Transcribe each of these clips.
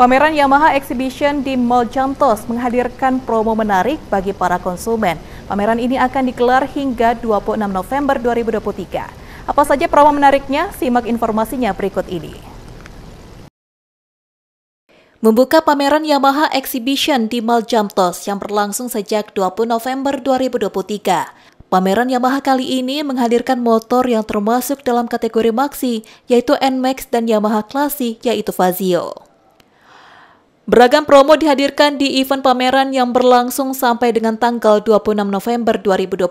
Pameran Yamaha Exhibition di Mall Jamtos menghadirkan promo menarik bagi para konsumen. Pameran ini akan digelar hingga 26 November 2023. Apa saja promo menariknya? Simak informasinya berikut ini. Membuka pameran Yamaha Exhibition di Mall Jamtos yang berlangsung sejak 20 November 2023. Pameran Yamaha kali ini menghadirkan motor yang termasuk dalam kategori maxi, yaitu NMax, dan Yamaha klasik, yaitu Fazzio. Beragam promo dihadirkan di event pameran yang berlangsung sampai dengan tanggal 26 November 2023.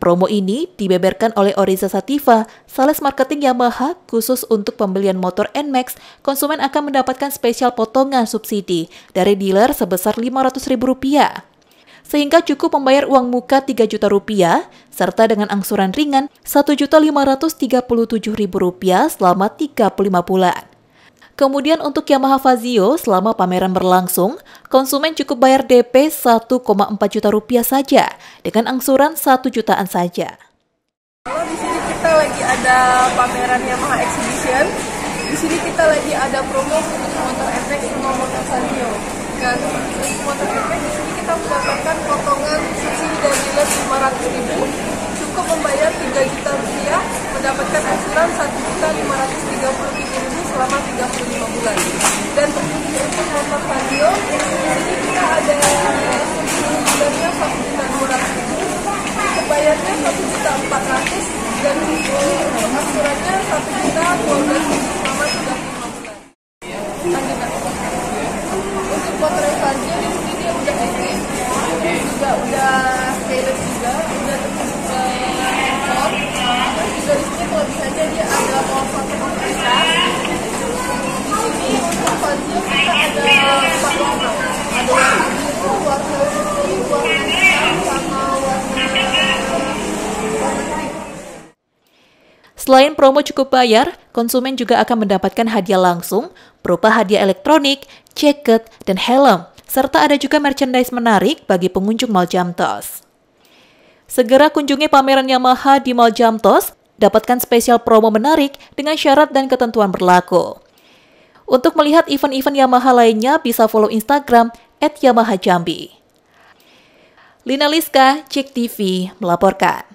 Promo ini dibeberkan oleh Oriza Sativa, sales marketing Yamaha. Khusus untuk pembelian motor NMax, konsumen akan mendapatkan spesial potongan subsidi dari dealer sebesar Rp500.000. Sehingga cukup membayar uang muka Rp3 juta, serta dengan angsuran ringan Rp1.537.000 selama 35 bulan. Kemudian untuk Yamaha Fazzio, selama pameran berlangsung, konsumen cukup bayar DP Rp1,4 juta saja, dengan angsuran Rp1 jutaan saja. Kalau di sini kita lagi ada pameran Yamaha Exhibition, di sini kita lagi ada promo untuk motor FX sama motor Fazzio. Dan untuk motor FX di sini kita mendapatkan potongan subsidi dari dealer Rp500.000, cukup membayar Rp3 juta, mendapatkan angsuran Rp1.537.000 selama 35 bulan. Dan untuk motor Fazzio, di sini kita ada subsidi dari Rp1.200.000, bayarnya Rp1.400.000, dan untuk angsurannya Rp1.200.000 selama 35 bulan. Untuk motor Fazzio di sini dia udah eksis, udah stainless juga, udah terus top. Terus juga di sini kalau bisa aja dia ada motor komunitas. Di sini untuk Fazzio kita ada 4 warna, ada warna biru, warna putih, warna hitam, sama warna. Selain promo cukup bayar, konsumen juga akan mendapatkan hadiah langsung berupa hadiah elektronik, jaket, dan helm, serta ada juga merchandise menarik bagi pengunjung Mall Jamtos. Segera kunjungi pameran Yamaha di Mall Jamtos, dapatkan spesial promo menarik dengan syarat dan ketentuan berlaku. Untuk melihat event-event Yamaha lainnya, bisa follow Instagram @YamahaJambi. Lina Liska, Cek TV, melaporkan.